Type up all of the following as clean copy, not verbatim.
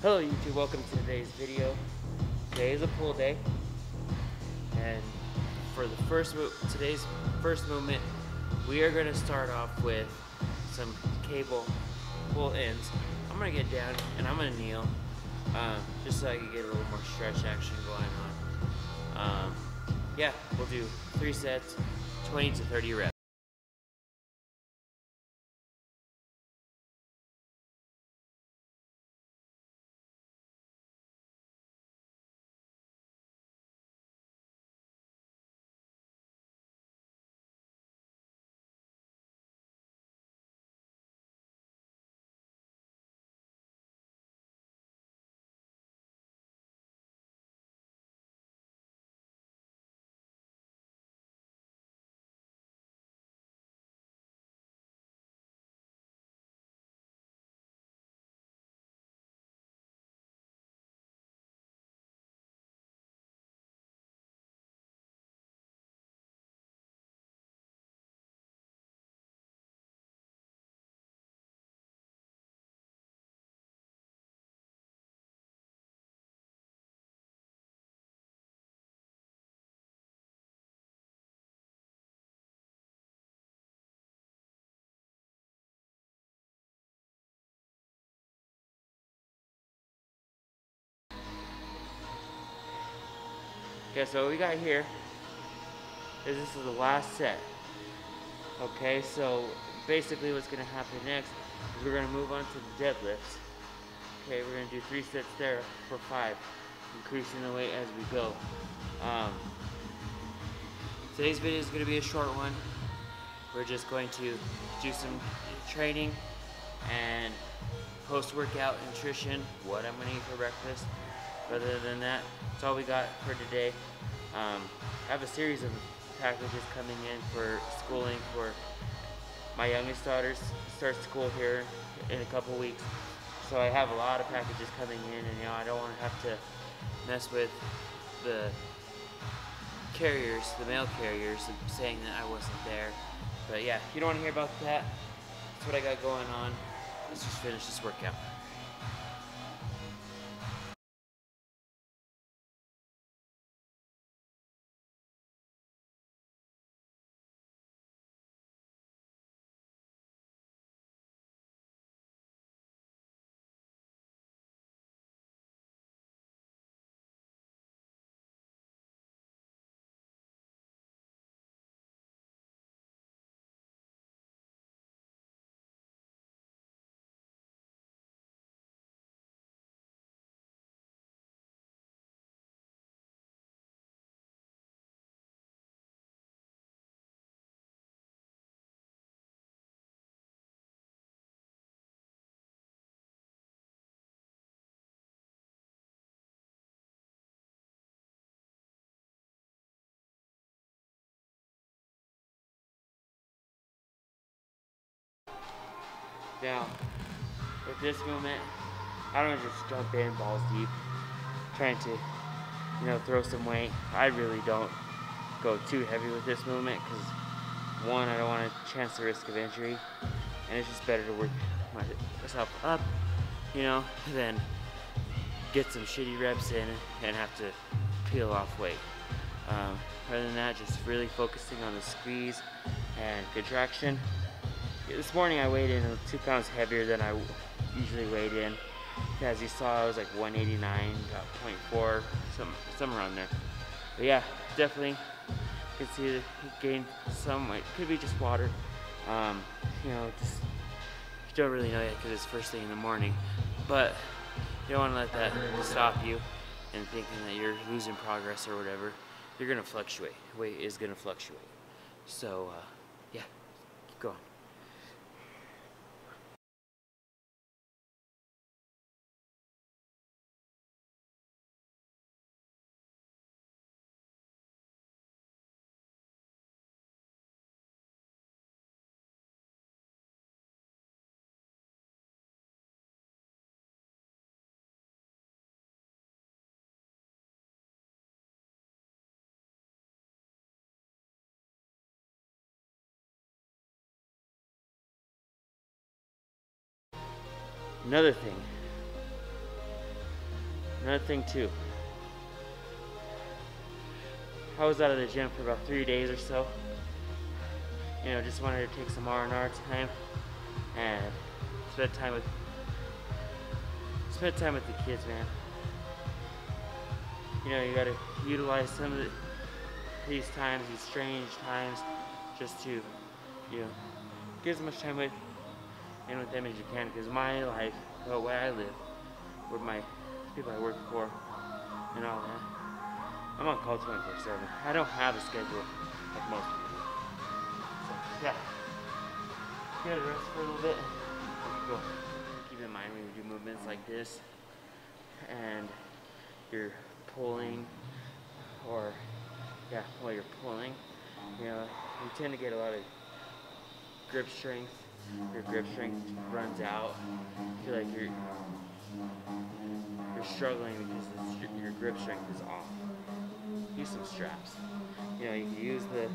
Hello YouTube, welcome to today's video. Today is a pool day, and for today's first movement, we are going to start off with some cable pull ends. I'm going to get down and I'm going to kneel just so I can get a little more stretch action going on. Yeah, we'll do 3 sets, 20 to 30 reps. Okay, so what we got here is this is the last set. Okay, so basically what's going to happen next is we're going to move on to the deadlifts. Okay, we're going to do 3 sets there for 5, increasing the weight as we go. Today's video is going to be a short one. We're just going to do some training and post-workout nutrition, what I'm going to eat for breakfast. Other than that, that's all we got for today. I have a series of packages coming in for schooling for my youngest daughter. Starts school here in a couple weeks, so I have a lot of packages coming in, and you know I don't want to have to mess with the carriers, the mail carriers, saying that I wasn't there. But yeah, you don't want to hear about that. That's what I got going on. Let's just finish this workout. Now, with this movement, I don't just jump in balls deep, trying to, you know, throw some weight. I really don't go too heavy with this movement because, one, I don't want to chance the risk of injury, and it's just better to work myself up, you know, than get some shitty reps in and have to peel off weight. Other than that, just really focusing on the squeeze and contraction. This morning I weighed in 2 pounds heavier than I usually weighed in. As you saw, I was like 189, got 0.4, somewhere around there. But yeah, definitely you can see the gain some weight. Could be just water. You know, just you don't really know yet because it's first thing in the morning. But you don't want to let that stop you and thinking that you're losing progress or whatever. You're gonna fluctuate. Weight is gonna fluctuate. So yeah, keep going. Another thing, Another thing too, I was out of the gym for about 3 days or so. You know, just wanted to take some R&R time and spend time with the kids, man. You know, you gotta utilize some of these times, these strange times, just to, you know, get as much time with and with them as you can. Because my life, the way I live, with my people I work for, and all that, I'm on call 24/7. I don't have a schedule like most people. So, yeah, get a rest for a little bit. Cool. Keep in mind when you do movements like this, and you're pulling, or yeah, while you're pulling, you know, you tend to get a lot of grip strength. Your grip strength runs out. You feel like you're struggling because your grip strength is off. Use some straps. You know, you can use the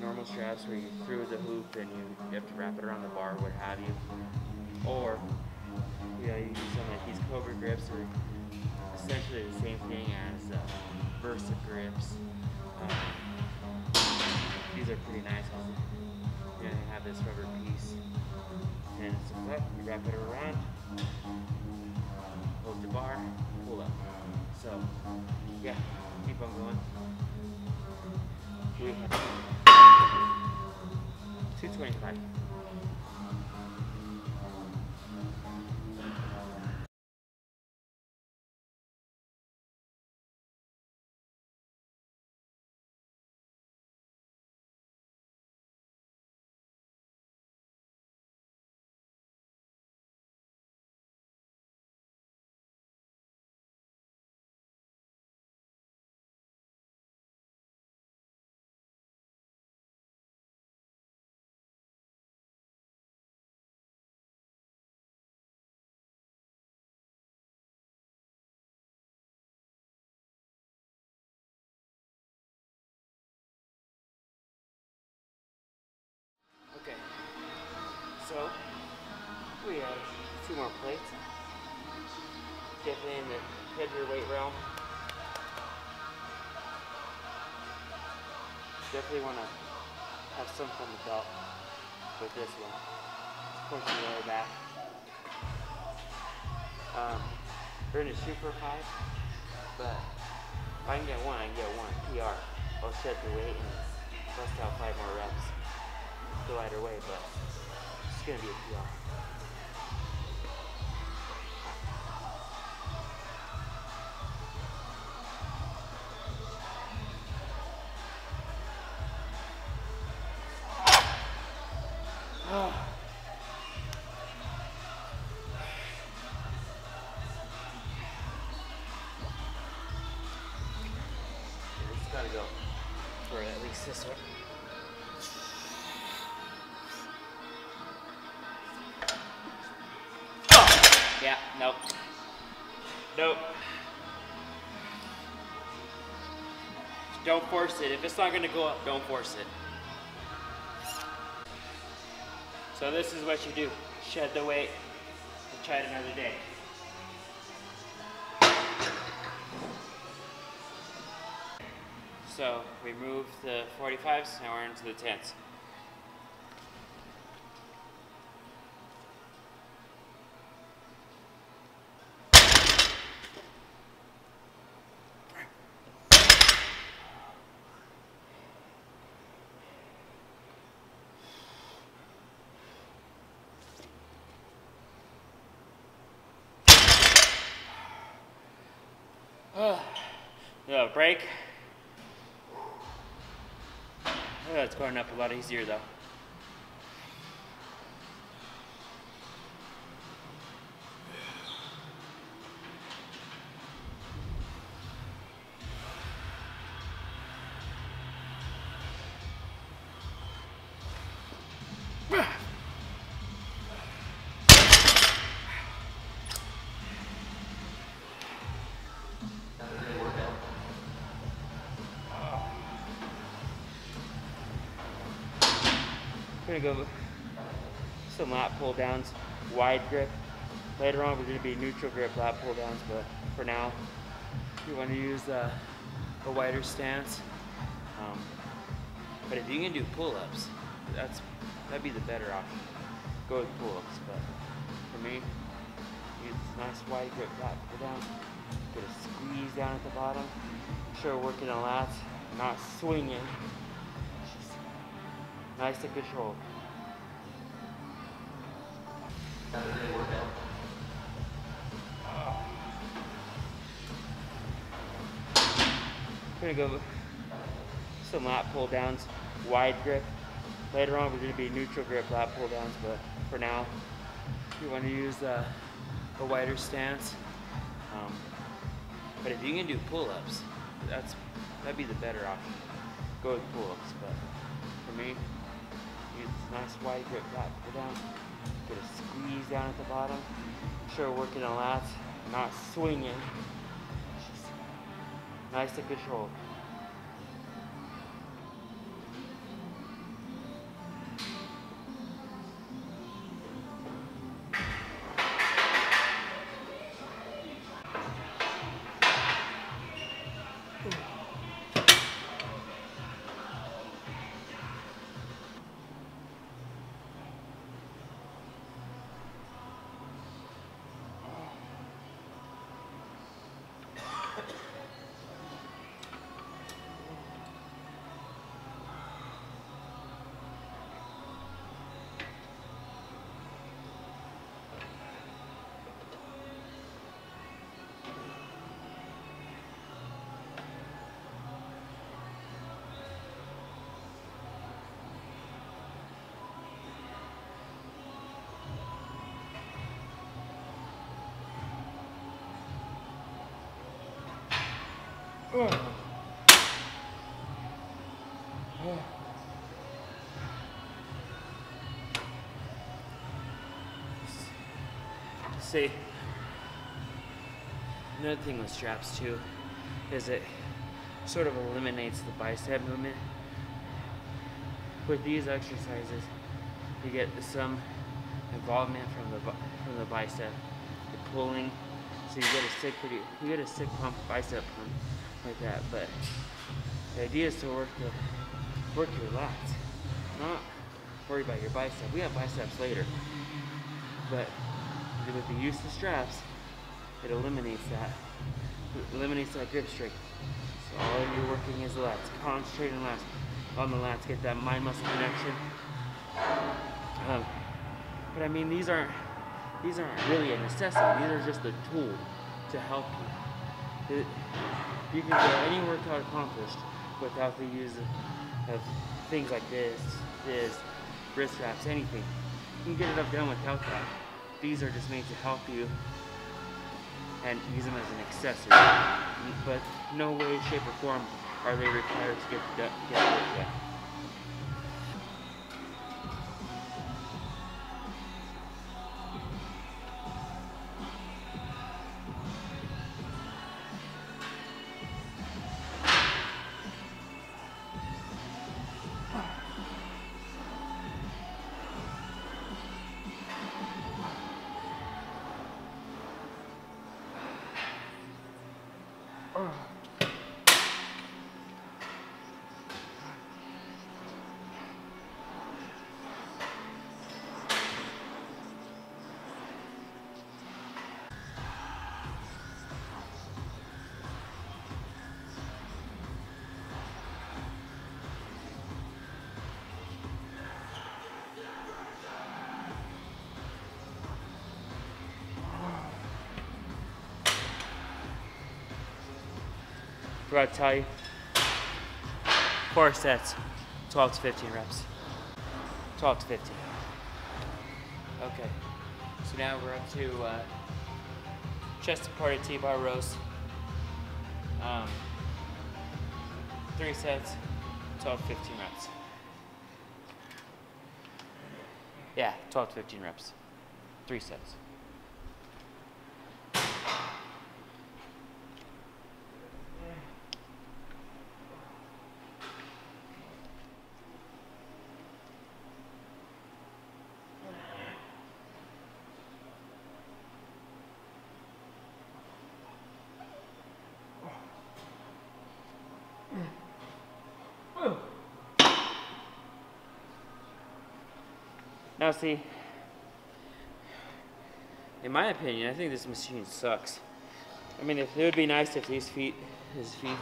normal straps where you threw the hoop and you have to wrap it around the bar, what have you. Or, you know, you can use some of these Cobra grips, or essentially the same thing as Versa grips. These are pretty nice. You know, you have this rubber piece, and it's a clip, you wrap it around, hold the bar, pull up. So, yeah, keep on going. 225. So, we have 2 more plates, definitely in the heavier weight realm. Definitely want to have some from the belt with this one. Push the lower back. We're going to shoot for 5, but if I can get one, I can get one. PR. I'll shed the weight and bust out 5 more reps. The lighter weight, but it's gonna be a PR. It's gotta go for at least this one. Yeah, nope. Nope. Don't force it. If it's not gonna go up, don't force it. So this is what you do. Shed the weight and try it another day. So we moved the 45s, now we're into the 10s. A break. It's going up a lot easier though. We're gonna go some lat pull downs, wide grip. Later on, we're gonna be neutral grip lat pull downs, but for now, you want to use a wider stance. But if you can do pull-ups, that'd be the better option. Go with pull-ups, but for me, use this nice wide grip back go down. Get a squeeze down at the bottom. Sure, working the lats, not swinging. Just nice and controlled. We're gonna go some lat pull downs, wide grip. Later on, we're gonna be neutral grip lat pull downs, but for now, you want to use a wider stance. But if you can do pull-ups, that'd be the better option. Go with pull-ups, but for me, use this nice wide grip lat pull down. Get a squeeze down at the bottom. Sure, working the lats, not swinging. Nice and controlled. See, another thing with straps too is it sort of eliminates the bicep movement. With these exercises, you get some involvement from the bicep, the pulling. So you get a sick pump, bicep pump. Like that, but the idea is to work your lats, not worry about your bicep. We have biceps later, but with the use of straps, it eliminates that. It eliminates that grip strength. So all you're working is the lats. Concentrate on lats. Get that mind-muscle connection. But I mean, these aren't really a necessity. These are just a tool to help you. You can get any workout accomplished without the use of things like this, wrist straps, anything. You can get it up done without that. These are just made to help you and use them as an accessory. But no way, shape, or form are they required to get the work done. Forgot to tell you, 4 sets, 12 to 15 reps. 12 to 15. Okay, so now we're up to chest supported T-bar rows. 3 sets, 12 to 15 reps. Yeah, 12 to 15 reps, 3 sets. Oh. Now see, in my opinion, I think this machine sucks. I mean, it would be nice if these feet, his feet,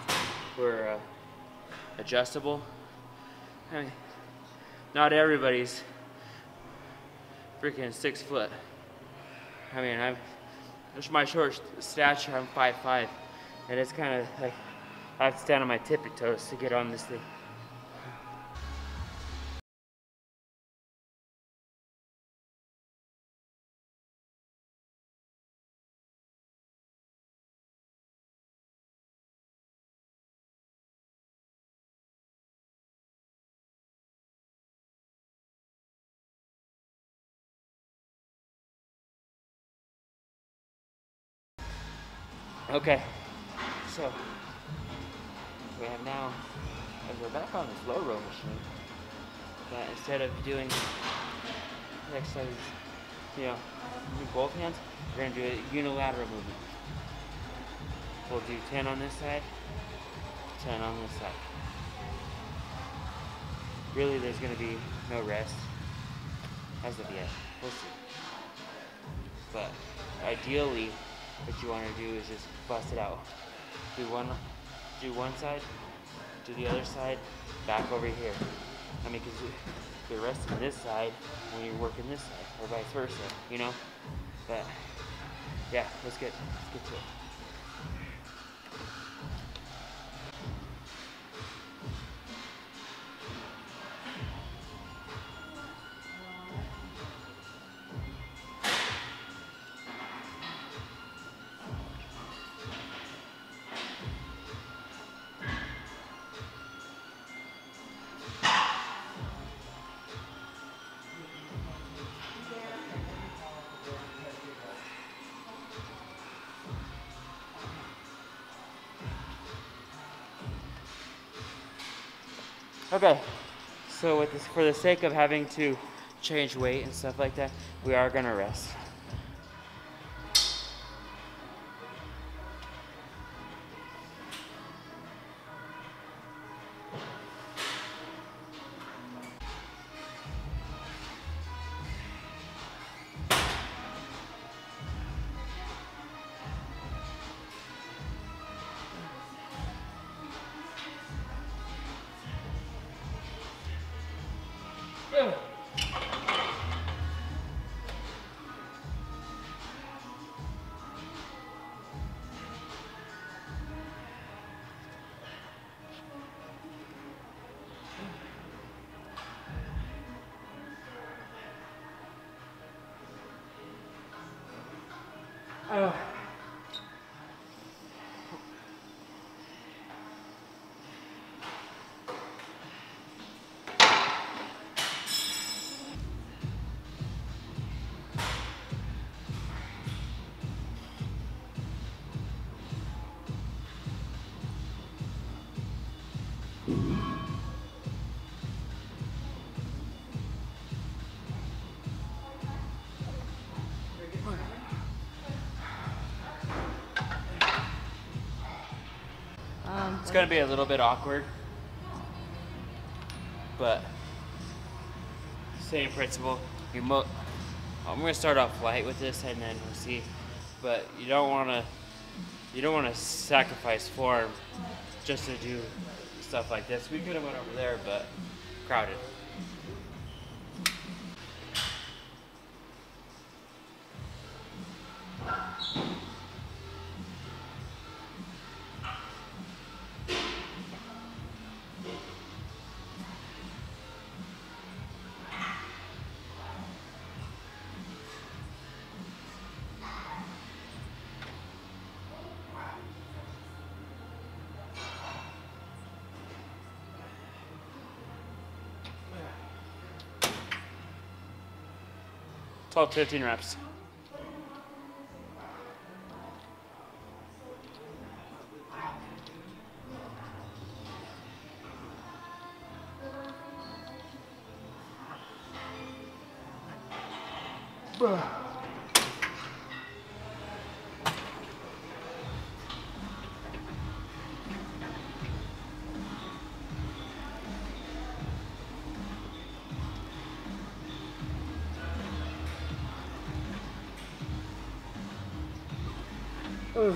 were adjustable. I mean, not everybody's freaking 6 foot. I mean, I'm just my short stature. I'm 5'5", and it's kind of like I have to stand on my tippy toes to get on this thing. Okay, so we have now, and we're back on this low row machine, but instead of doing the exercises, you know, do both hands, we're going to do a unilateral movement. We'll do 10 on this side, 10 on this side. Really, there's going to be no rest as of yet. We'll see. But ideally, what you want to do is just bust it out. Do one side, do the other side, back over here. I mean, because you're resting this side when you're working this side, or vice versa, you know? But yeah, let's get to it. Okay, so with this, for the sake of having to change weight and stuff like that, we are gonna rest. It's gonna be a little bit awkward, but same principle. I'm gonna start off light with this, and then we'll see. But you don't wanna sacrifice form just to do stuff like this. We could have went over there, but crowded. About 15 reps. Okay,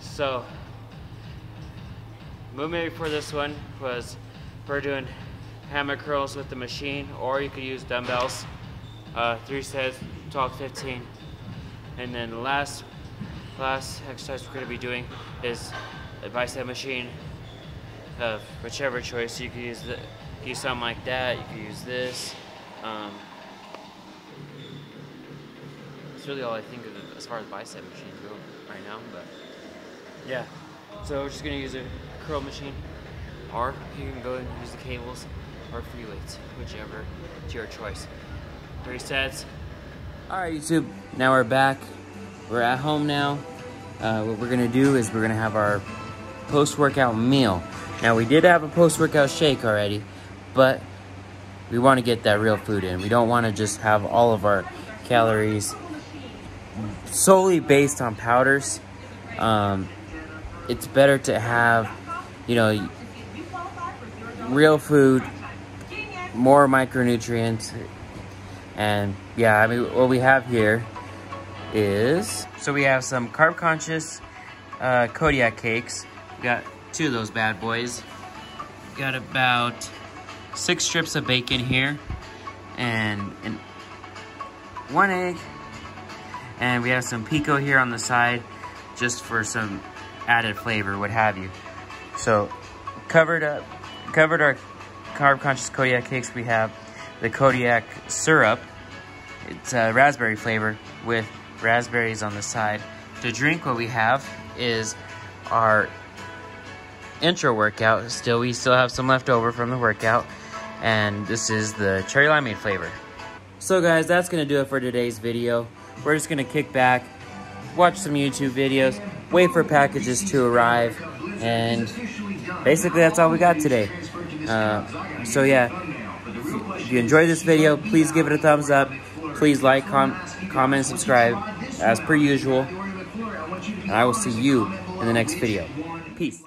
so movement before this one was for doing hammer curls with the machine, or you could use dumbbells, 3 sets, 12, 15. And then the last exercise we're going to be doing is a bicep machine of whichever choice. You could use use something like that, you could use this. It's really all I think of as far as bicep machines go right now, but yeah. So we're just gonna use a curl machine, or you can go and use the cables or free weights, whichever to your choice. 3 sets. All right, YouTube, now we're back. We're at home now. What we're gonna do is we're gonna have our post-workout meal. Now we did have a post-workout shake already, but we wanna get that real food in. We don't wanna just have all of our calories solely based on powders. It's better to have, you know, real food, more micronutrients. And yeah, I mean, what we have here is, so we have some carb conscious Kodiak cakes. We got 2 of those bad boys. We got about 6 strips of bacon here and 1 egg. And we have some pico here on the side just for some added flavor, what have you. So covered our carb conscious Kodiak cakes. We have the Kodiak syrup. It's a raspberry flavor with raspberries on the side. To drink, what we have is our intro workout. We still have some left over from the workout, and this is the cherry limeade flavor. So guys, that's gonna do it for today's video. We're just gonna kick back, watch some YouTube videos, wait for packages to arrive, and basically that's all we got today. So yeah, if you enjoyed this video, please give it a thumbs up. Please like, comment, and subscribe as per usual. And I will see you in the next video. Peace.